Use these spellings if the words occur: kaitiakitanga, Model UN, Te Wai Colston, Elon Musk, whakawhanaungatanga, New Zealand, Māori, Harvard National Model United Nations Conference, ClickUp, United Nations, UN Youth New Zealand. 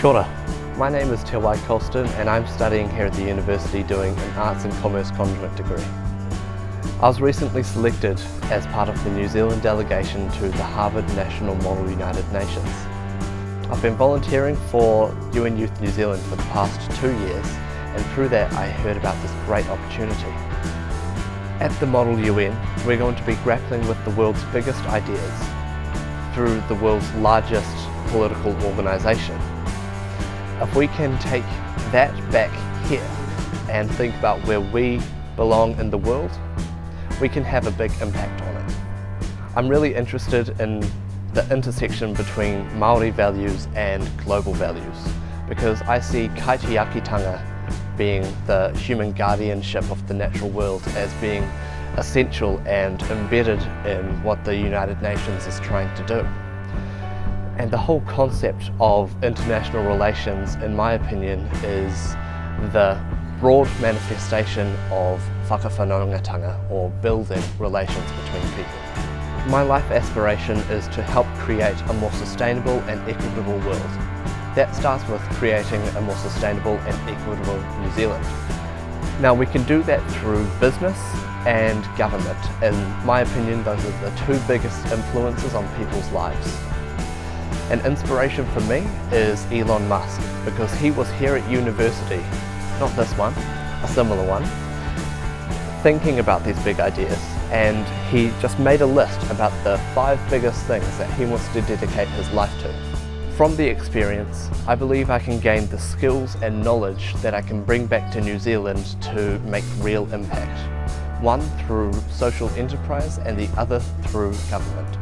Kia ora. My name is Te Wai Colston and I'm studying here at the university doing an Arts and Commerce Conduit degree. I was recently selected as part of the New Zealand delegation to the Harvard National Model United Nations. I've been volunteering for UN Youth New Zealand for the past 2 years, and through that I heard about this great opportunity. At the Model UN, we're going to be grappling with the world's biggest ideas through the world's largest political organisation. If we can take that back here and think about where we belong in the world, we can have a big impact on it. I'm really interested in the intersection between Māori values and global values, because I see kaitiakitanga being the human guardianship of the natural world as being essential and embedded in what the United Nations is trying to do. And the whole concept of international relations, in my opinion, is the broad manifestation of whakawhanaungatanga, or building relations between people. My life aspiration is to help create a more sustainable and equitable world. That starts with creating a more sustainable and equitable New Zealand. Now, we can do that through business and government. In my opinion, those are the two biggest influences on people's lives. An inspiration for me is Elon Musk, because he was here at university, not this one, a similar one, thinking about these big ideas, and he just made a list about the 5 biggest things that he wants to dedicate his life to. From the experience, I believe I can gain the skills and knowledge that I can bring back to New Zealand to make real impact. One through social enterprise and the other through government.